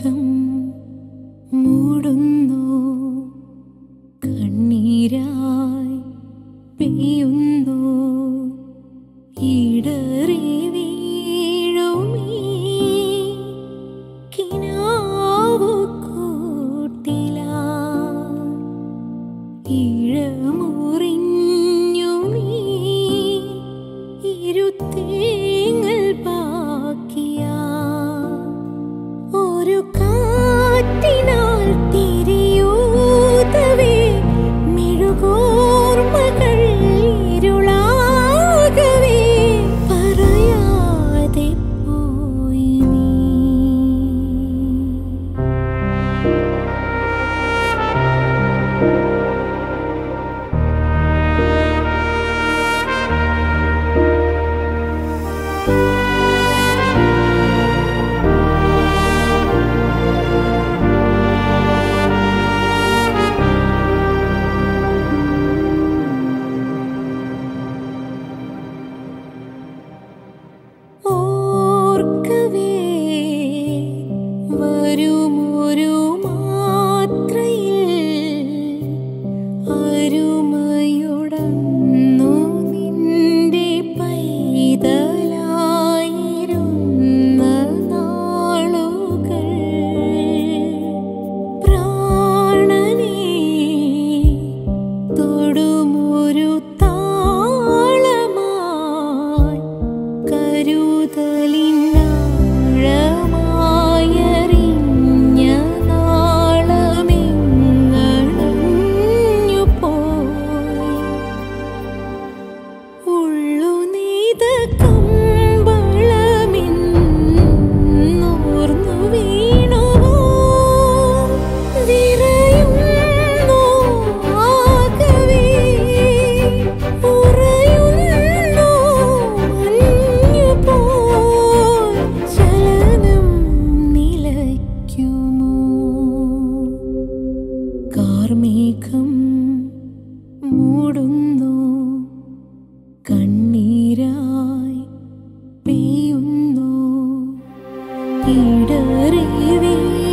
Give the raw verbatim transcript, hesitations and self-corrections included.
കാർമേഘം മൂടുന്നു, കണ്ണീരായി പെയ്യുന്നു, ഇടറി വീഴുമീ കിനാവുകൂട്ടിലായി, ഇഴമുറിഞ്ഞുമീ ഇരുത്തേങ്ങൾ ബാക്കിയ ഒരു കാറ്റിനാൽ തിരിയൂതവേ മെഴുകോർമകൾ ഇരുളാകവേ പറയാതെ പോയി നീ. കാർമേഘം മൂടുന്നു, കണ്ണീരായി പെയ്യുന്നു, ഇടറി വീഴുന്നു.